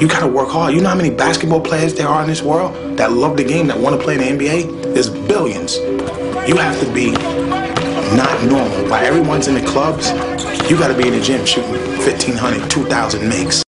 You gotta work hard. You know how many basketball players there are in this world that love the game, that want to play in the NBA? There's billions. You have to be not normal. While everyone's in the clubs, you gotta be in the gym shooting 1,500, 2,000 makes.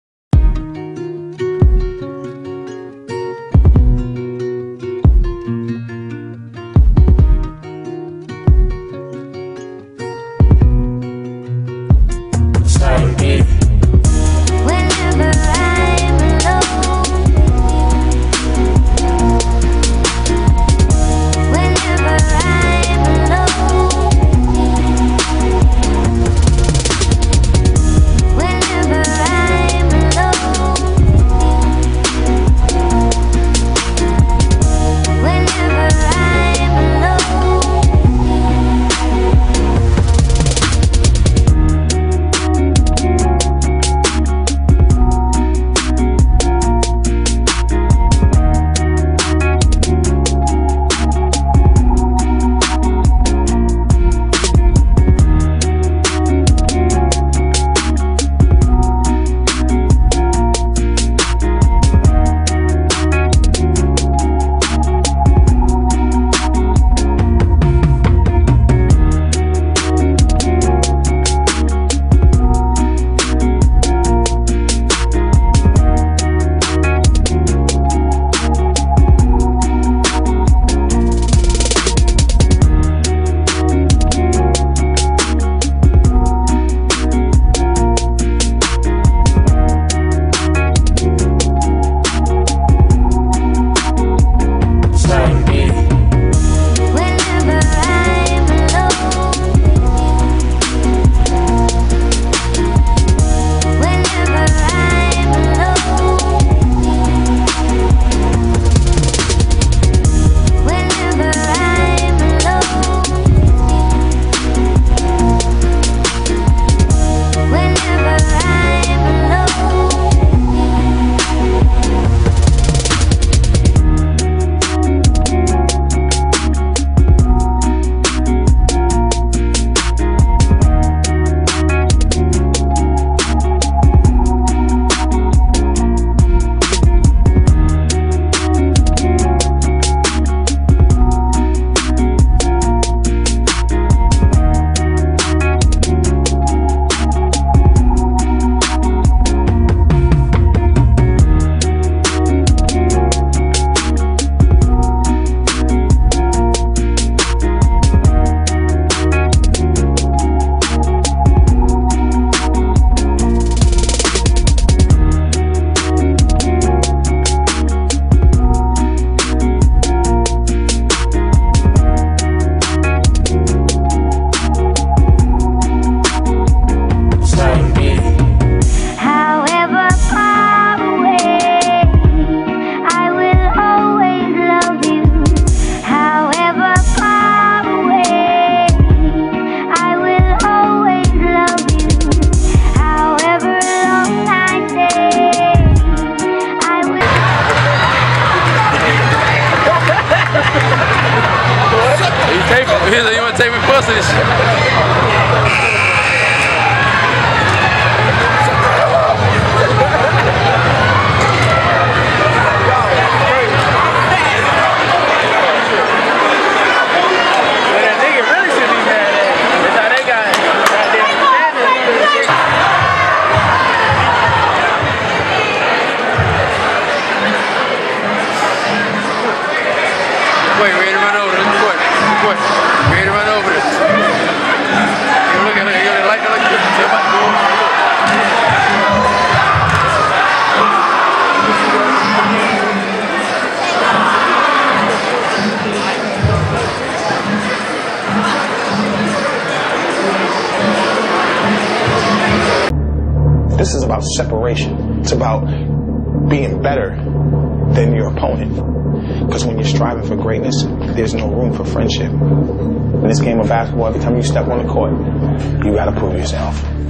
You want to take me pussy and shit? That nigga really should be mad at it. That's how they got it. Wait, ready to run over this court. Ready to run over this. You look at her, you don't like her, look at her. This is about separation. It's about being better than your opponent. Because when you're striving for greatness, there's no room for friendship. In this game of basketball, every time you step on the court, you gotta prove yourself.